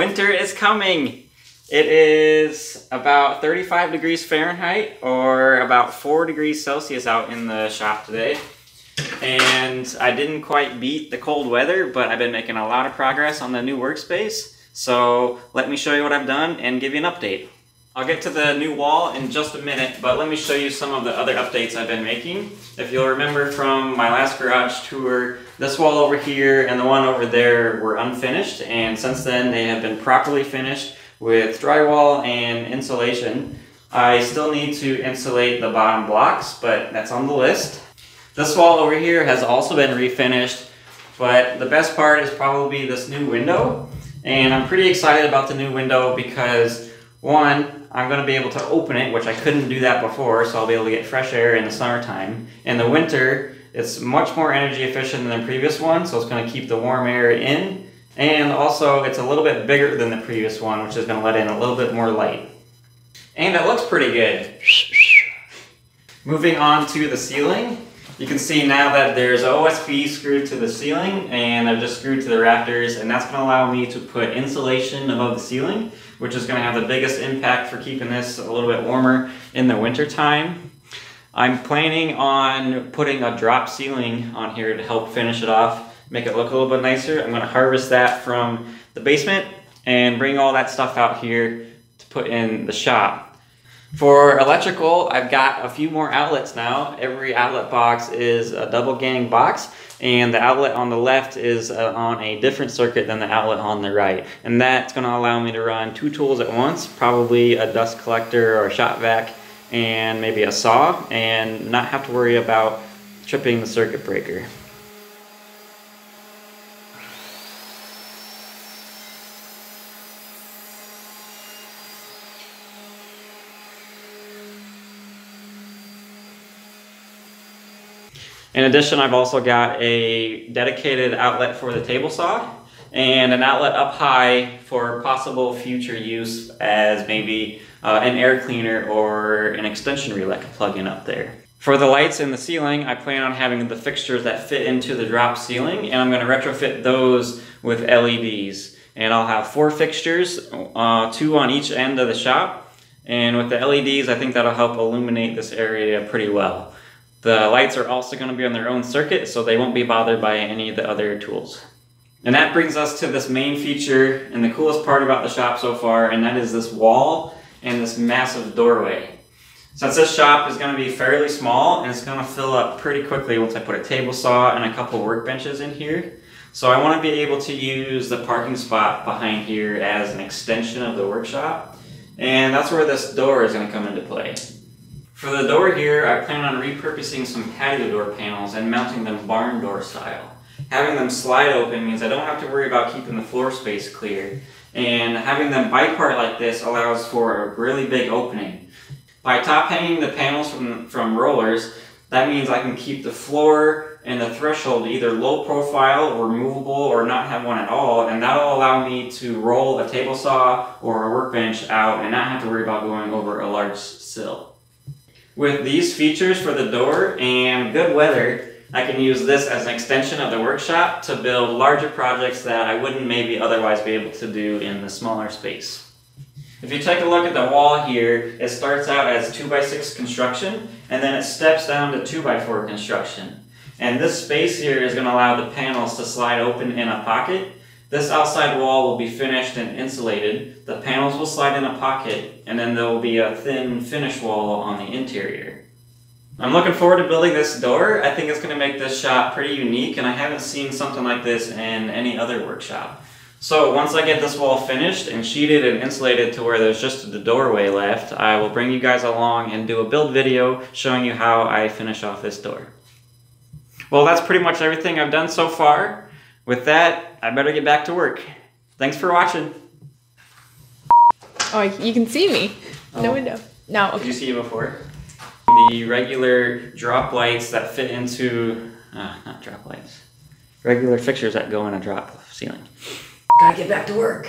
Winter is coming. It is about 35 degrees Fahrenheit or about 4 degrees Celsius out in the shop today. And I didn't quite beat the cold weather, but I've been making a lot of progress on the new workspace. So let me show you what I've done and give you an update. I'll get to the new wall in just a minute, but let me show you some of the other updates I've been making. If you'll remember from my last garage tour, this wall over here and the one over there were unfinished, and since then they have been properly finished with drywall and insulation. I still need to insulate the bottom blocks, but that's on the list. This wall over here has also been refinished, but the best part is probably this new window. And I'm pretty excited about the new window because, one, I'm going to be able to open it, which I couldn't do that before, so I'll be able to get fresh air in the summertime. In the winter, it's much more energy efficient than the previous one, so it's going to keep the warm air in. And also, it's a little bit bigger than the previous one, which is going to let in a little bit more light. And it looks pretty good. Moving on to the ceiling. You can see now that there's OSB screwed to the ceiling, and they're just screwed to the rafters, and that's going to allow me to put insulation above the ceiling, which is going to have the biggest impact for keeping this a little bit warmer in the winter time. I'm planning on putting a drop ceiling on here to help finish it off, make it look a little bit nicer. I'm going to harvest that from the basement and bring all that stuff out here to put in the shop. For electrical, I've got a few more outlets now. Every outlet box is a double gang box, and the outlet on the left is on a different circuit than the outlet on the right. And that's going to allow me to run two tools at once, probably a dust collector or a shop vac and maybe a saw, and not have to worry about tripping the circuit breaker. In addition, I've also got a dedicated outlet for the table saw and an outlet up high for possible future use as maybe an air cleaner or an extension reel I could plug in up there. For the lights in the ceiling, I plan on having the fixtures that fit into the drop ceiling, and I'm going to retrofit those with LEDs. And I'll have 4 fixtures, 2 on each end of the shop. And with the LEDs, I think that'll help illuminate this area pretty well. The lights are also going to be on their own circuit, so they won't be bothered by any of the other tools. And that brings us to this main feature and the coolest part about the shop so far, and that is this wall and this massive doorway. Since this shop is going to be fairly small and it's going to fill up pretty quickly once I put a table saw and a couple workbenches in here, so I want to be able to use the parking spot behind here as an extension of the workshop, and that's where this door is going to come into play. For the door here, I plan on repurposing some patio door panels and mounting them barn door style. Having them slide open means I don't have to worry about keeping the floor space clear, and having them bipart like this allows for a really big opening. By top hanging the panels from rollers, that means I can keep the floor and the threshold either low profile or movable or not have one at all, and that'll allow me to roll a table saw or a workbench out and not have to worry about going over a large sill. With these features for the door and good weather, I can use this as an extension of the workshop to build larger projects that I wouldn't maybe otherwise be able to do in the smaller space. If you take a look at the wall here, it starts out as 2x6 construction, and then it steps down to 2x4 construction. And this space here is going to allow the panels to slide open in a pocket. This outside wall will be finished and insulated, the panels will slide in a pocket, and then there will be a thin finish wall on the interior. I'm looking forward to building this door. I think it's going to make this shop pretty unique, and I haven't seen something like this in any other workshop. So once I get this wall finished and sheeted and insulated to where there's just the doorway left, I will bring you guys along and do a build video showing you how I finish off this door. Well, that's pretty much everything I've done so far. With that, I better get back to work. Thanks for watching. Oh, you can see me. No window. No. Okay. Did you see it before? The regular drop lights that fit into, not drop lights, regular fixtures that go in a drop ceiling. Gotta get back to work.